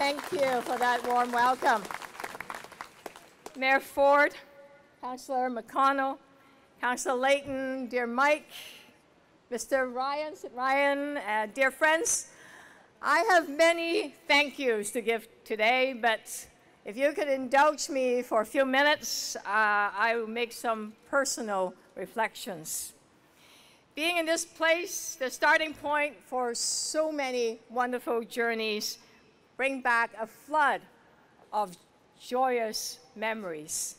Thank you for that warm welcome. Mayor Ford, Councillor McConnell, Councillor Layton, dear Mike, Mr. Ryan, Sid Ryan, dear friends, I have many thank yous to give today, but if you could indulge me for a few minutes, I will make some personal reflections. Being in this place, the starting point for so many wonderful journeys, bring back a flood of joyous memories.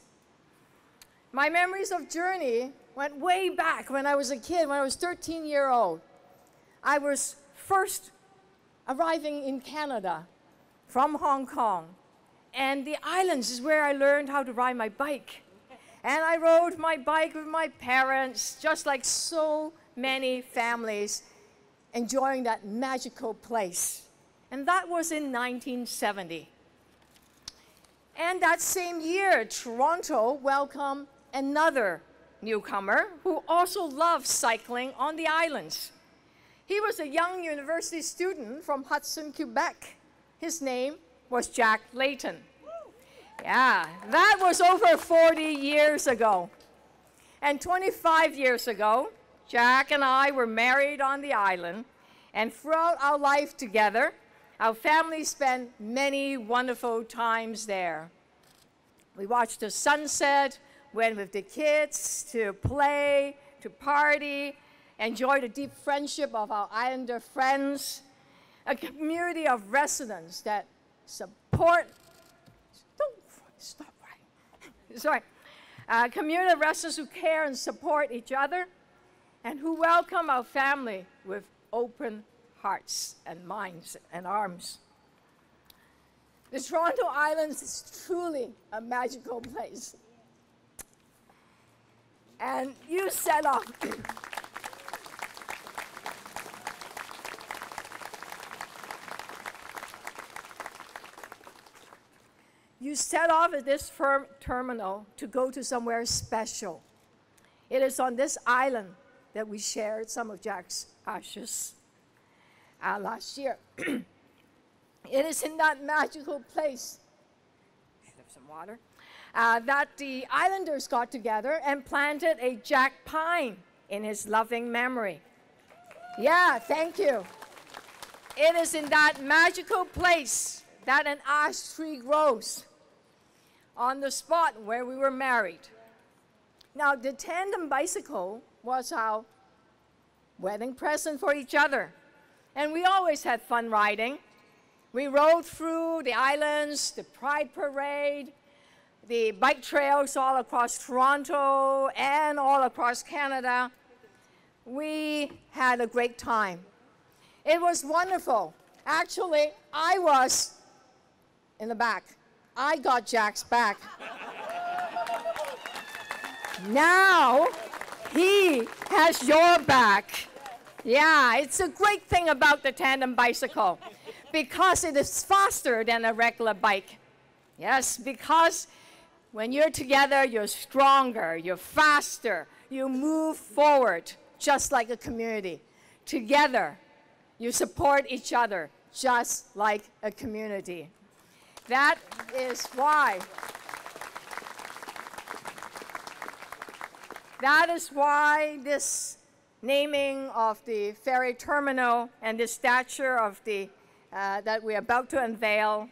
My memories of journey went way back when I was a kid, when I was 13-year-old. I was first arriving in Canada from Hong Kong, and the islands is where I learned how to ride my bike. And I rode my bike with my parents, just like so many families, enjoying that magical place. And that was in 1970. And that same year, Toronto welcomed another newcomer who also loved cycling on the islands. He was a young university student from Hudson, Quebec. His name was Jack Layton. Yeah, that was over 40 years ago. And 25 years ago, Jack and I were married on the island, and throughout our life together, our family spent many wonderful times there. We watched the sunset, went with the kids to play, to party, enjoyed the deep friendship of our islander friends, a community of residents that support, community of residents who care and support each other and who welcome our family with open hearts and minds and arms. The Toronto Islands is truly a magical place. And you set off. You set off at this terminal to go to somewhere special. It is on this island that we shared some of Jack's ashes last year. It is in that magical place, have some water, that the islanders got together and planted a jack pine in his loving memory. Yeah, thank you. It is in that magical place that an ash tree grows on the spot where we were married. Now, the tandem bicycle was our wedding present for each other, and we always had fun riding. We rode through the islands, the Pride Parade, the bike trails all across Toronto and all across Canada. We had a great time. It was wonderful. Actually, I was in the back. I got Jack's back. Now, he has your back. Yeah, it's a great thing about the tandem bicycle because it is faster than a regular bike. Yes, because when you're together, you're stronger, you're faster, you move forward just like a community. Together, you support each other just like a community. That is why. That is why this naming of the ferry terminal and the stature of the, that we're about to unveil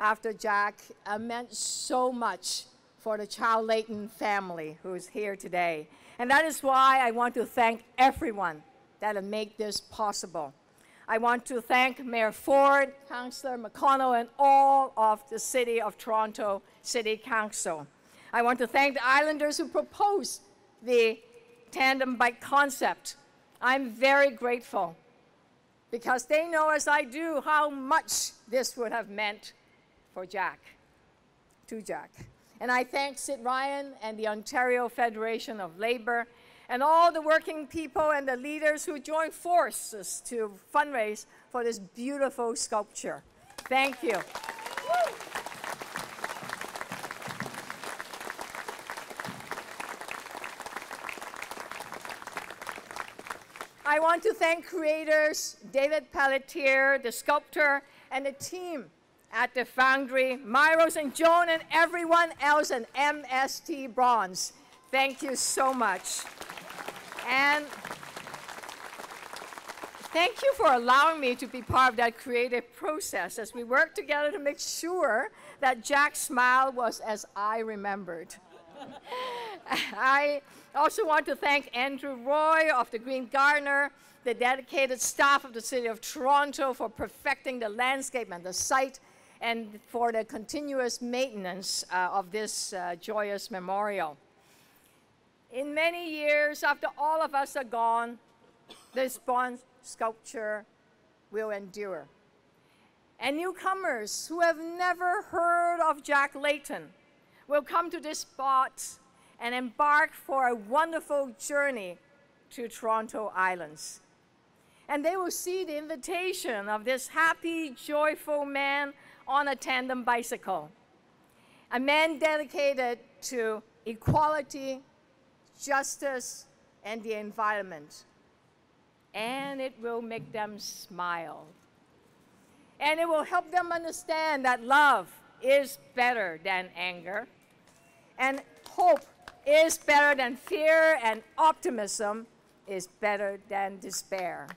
after Jack meant so much for the Child Layton family who is here today. And that is why I want to thank everyone that have made this possible. I want to thank Mayor Ford, Councillor McConnell, and all of the City of Toronto City Council. I want to thank the Islanders who proposed the tandem bike concept. I'm very grateful because they know, as I do, how much this would have meant for Jack, to Jack. And I thank Sid Ryan and the Ontario Federation of Labour and all the working people and the leaders who joined forces to fundraise for this beautiful sculpture. Thank you. I want to thank creators David Pelletier, the sculptor, and the team at the Foundry, Myros and Joan and everyone else in MST Bronze. Thank you so much. And thank you for allowing me to be part of that creative process as we worked together to make sure that Jack's smile was as I remembered. I also want to thank Andrew Roy of the Green Gardener, the dedicated staff of the City of Toronto for perfecting the landscape and the site, and for the continuous maintenance of this joyous memorial. In many years, after all of us are gone, this bronze sculpture will endure. And newcomers who have never heard of Jack Layton will come to this spot and embark for a wonderful journey to Toronto Islands. And they will see the invitation of this happy, joyful man on a tandem bicycle, a man dedicated to equality, justice, and the environment. And it will make them smile. And it will help them understand that love is better than anger, and hope is better than fear, and optimism is better than despair.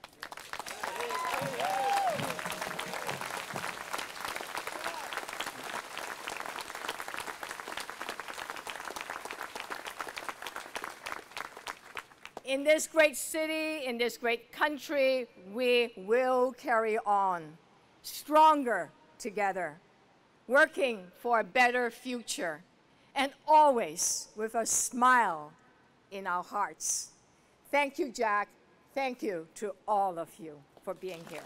In this great city, in this great country, we will carry on, stronger together, working for a better future, and always with a smile in our hearts. Thank you, Jack. Thank you to all of you for being here.